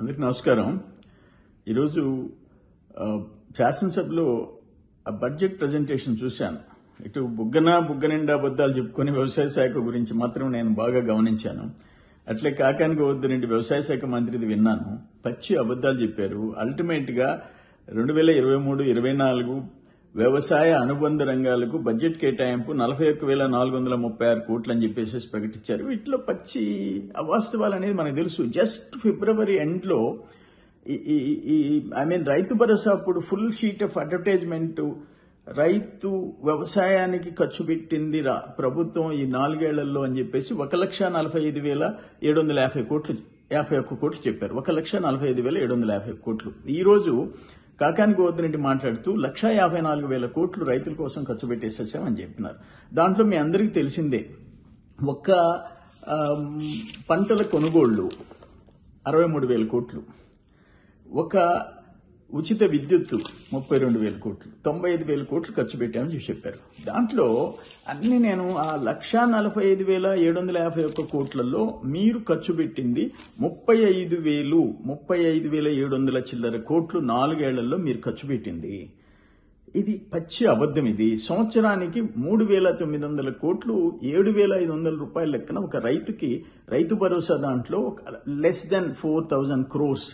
అందరికీ నమస్కారం. ఈరోజు శాసనసభలో బడ్జెట్ ప్రజెంటేషన్ చూశాను. ఇటు బుగ్గనిండా అబద్దాలు చెప్పుకుని వ్యవసాయ శాఖ గురించి మాత్రం నేను బాగా గమనించాను. అట్లే కాకానికి వద్దునండి వ్యవసాయ శాఖ మంత్రిది విన్నాను, పచ్చి అబద్దాలు చెప్పారు. అల్టిమేట్గా 2023-24 వ్యవసాయ అనుబంధ రంగాలకు బడ్జెట్ కేటాయింపు 41,436 కోట్లు అని చెప్పేసి ప్రకటించారు. వీటిలో పచ్చి అవాస్తవాలు అనేది మనకు తెలుసు. జస్ట్ ఫిబ్రవరి ఎండ్లో రైతు భరోసా అప్పుడు ఫుల్ షీట్ ఆఫ్ అడ్వర్టైజ్మెంట్ రైతు వ్యవసాయానికి ఖర్చు పెట్టింది ప్రభుత్వం ఈ 4 ఏళ్లలో అని చెప్పేసి 1,45,751 కోట్లు చెప్పారు. 1,45,751 కోట్లు. ఈ రోజు కాకానికి వద్దునంటే మాట్లాడుతూ 1,54,000 కోట్లు రైతుల కోసం ఖర్చు పెట్టేసేసామని చెప్పినారు. దాంట్లో మీ అందరికీ తెలిసిందే, ఒక్క పంటల కొనుగోళ్లు 63,000 కోట్లు, ఒక ఉచిత విద్యుత్తు 32,000 కోట్లు, 95,000 కోట్లు ఖర్చు పెట్టామని చెప్పారు. దాంట్లో అన్ని నేను ఆ 1,45,751 కోట్లలో మీరు ఖర్చు పెట్టింది 35,700 చిల్లర కోట్లు 4 ఏళ్లలో మీరు ఖర్చు పెట్టింది. ఇది పచ్చి అబద్దం. ఇది సంవత్సరానికి 3,900 కోట్లు ₹7,500 లెక్కన ఒక రైతుకి రైతు భరోసా దాంట్లో <4,000 crores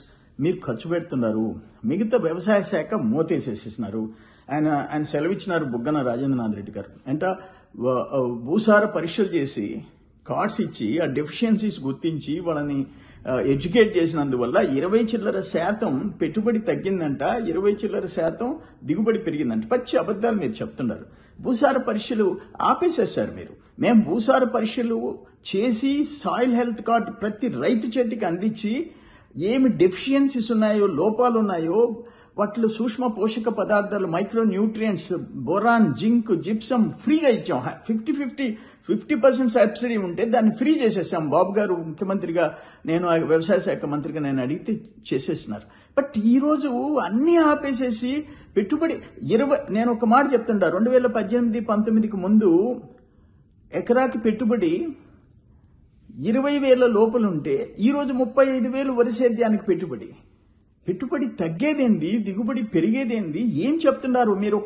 మీరు ఖర్చు పెడుతున్నారు. మిగతా వ్యవసాయ శాఖ మోతేసేసేసినారు. ఆయన సెలవిచ్చినారు బుగ్గన రాజేంద్రనాథ్ రెడ్డి గారు. అంటే భూసార పరీక్షలు చేసి కార్డ్స్ ఇచ్చి ఆ డెఫిషియన్సీస్ గుర్తించి వాళ్ళని ఎడ్యుకేట్ చేసినందువల్ల 20% పెట్టుబడి తగ్గిందంట, 20% దిగుబడి పెరిగిందంట. పచ్చి అబద్దాలు మీరు చెప్తున్నారు. భూసార పరీక్షలు ఆపేసేసారు మీరు. మేము భూసార పరీక్షలు చేసి సాయిల్ హెల్త్ కార్డు ప్రతి రైతు చేతికి అందించి ఏమి డెఫిషియన్సీస్ ఉన్నాయో, లోపాలు ఉన్నాయో, వాటిలో సూక్ష్మ పోషక పదార్థాలు, micro nutrients, boron, zinc, gypsum ఫ్రీగా ఇచ్చాం. 50% సబ్సిడీ ఉంటే దాన్ని ఫ్రీ చేసేసాం. బాబు గారు ముఖ్యమంత్రిగా, నేను వ్యవసాయ శాఖ మంత్రిగా నేను అడిగితే చేసేసినారు. బట్ ఈ రోజు అన్ని ఆపేసేసి పెట్టుబడి నేను ఒక మాట చెప్తుంటా, 2018-19కి ముందు ఎకరాకి పెట్టుబడి 20,000 లోపలుంటే ఈరోజు 35,000 వరి సేద్యానికి పెట్టుబడి తగ్గేదేంది, దిగుబడి పెరిగేదేంది, ఏం చెప్తున్నారు మీరు?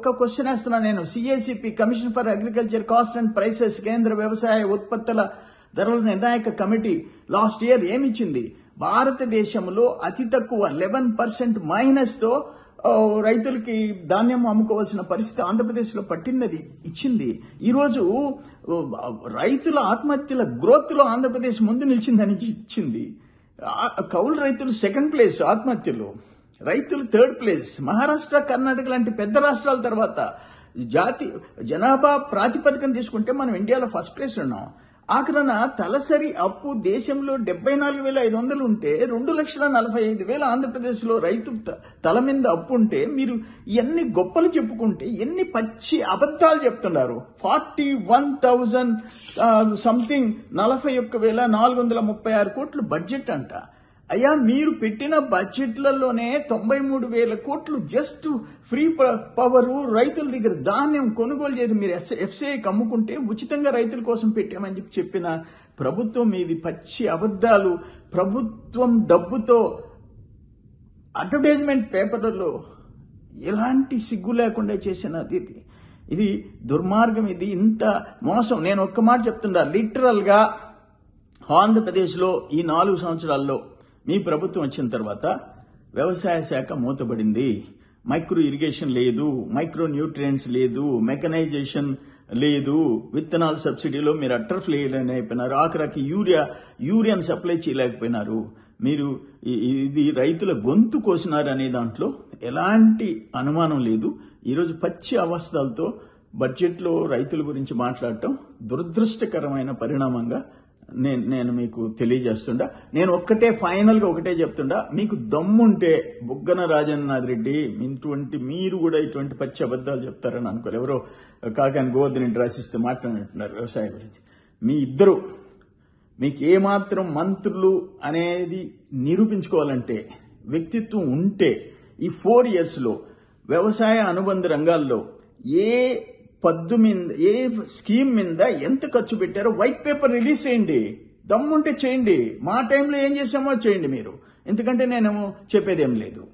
ఒక్క క్వశ్చన్ వేస్తున్నా నేను. CACP, commission for agriculture cost and prices, కేంద్ర వ్యవసాయ ఉత్పత్తుల ధరల నిర్ణాయక కమిటీ లాస్ట్ ఇయర్ ఏమిచ్చింది? భారతదేశంలో అతి తక్కువ 11% మైనస్తో రైతులకి ధాన్యం అమ్ముకోవాల్సిన పరిస్థితి ఆంధ్రప్రదేశ్లో పట్టిందని ఇచ్చింది. ఈరోజు రైతుల ఆత్మహత్యల గ్రోత్లో ఆంధ్రప్రదేశ్ ముందు నిలిచిందని ఇచ్చింది. కౌలు రైతులు 2nd place ఆత్మహత్యలు, రైతులు 3rd place. మహారాష్ట్ర, కర్ణాటక లాంటి పెద్ద రాష్ట్రాల తర్వాత జనాభా ప్రాతిపదికన తీసుకుంటే మనం ఇండియాలో 1st place ఉన్నాం. ఆఖరణ తలసరి అప్పు దేశంలో 74,500 ఉంటే 2,45,000 ఆంధ్రప్రదేశ్లో రైతు తల మీద అప్పు ఉంటే మీరు ఎన్ని గొప్పలు చెప్పుకుంటే ఎన్ని పచ్చి అబద్దాలు చెప్తున్నారు. 41,000 something 41,436 కోట్లు బడ్జెట్ అంట. అయ్యా, మీరు పెట్టిన బడ్జెట్లలోనే 93,000 కోట్లు జస్ట్ ఫ్రీ పవర్ రైతుల దగ్గర ధాన్యం కొనుగోలు చేసి మీరు FCIకి అమ్ముకుంటే ఉచితంగా రైతుల కోసం పెట్టామని చెప్పి చెప్పిన ప్రభుత్వం మీది. పచ్చి అబద్దాలు. ప్రభుత్వం డబ్బుతో అడ్వర్టైజ్మెంట్ పేపర్లలో ఎలాంటి సిగ్గు లేకుండా చేసినది ఇది. ఇది దుర్మార్గం. ఇది ఇంత మోసం. నేను ఒక్క మాట చెప్తున్నా, లిటరల్ గా ఆంధ్రప్రదేశ్లో ఈ 4 సంవత్సరాల్లో మీ ప్రభుత్వం వచ్చిన తర్వాత వ్యవసాయ శాఖ మూతబడింది. మైక్రో ఇరిగేషన్ లేదు, మైక్రో న్యూట్రియంట్స్ లేదు, మెకనైజేషన్ లేదు, విత్తనాల సబ్సిడీలో మీరు అట్టర్ ఫెయిల్ అయిపోయినారు. ఆఖరాకి యూరియాను సప్లై చేయలేకపోయినారు. మీరు ఇది రైతుల గొంతు కోసినారనే దాంట్లో ఎలాంటి అనుమానం లేదు. ఈరోజు పచ్చి అవస్థలతో బడ్జెట్లో రైతుల గురించి మాట్లాడటం దురదృష్టకరమైన పరిణామంగా నేను మీకు తెలియజేస్తుండా. నేను ఫైనల్గా ఒకటే చెప్తుండా, మీకు దమ్ముంటే బుగ్గన రాజేంద్రనాథ్ రెడ్డి మీరు కూడా ఇటువంటి పచ్చి అబద్దాలు చెప్తారని అనుకోలేదు. ఎవరో కాకాని గోవర్ధన్ రాసిస్తే మాట్లాడినట్టున్నారు వ్యవసాయం గురించి. మీ ఇద్దరు మీకు ఏమాత్రం మంత్రులు అనేది నిరూపించుకోవాలంటే వ్యక్తిత్వం ఉంటే ఈ 4 years వ్యవసాయ అనుబంధ రంగాల్లో ఏ స్కీమ్ మీద ఎంత ఖర్చు పెట్టారో వైట్ పేపర్ రిలీజ్ చేయండి. దమ్ముంటే చేయండి. మా టైంలో ఏం చేశామో చేయండి. మీరు ఎందుకంటే నేను చెప్పేదేం లేదు.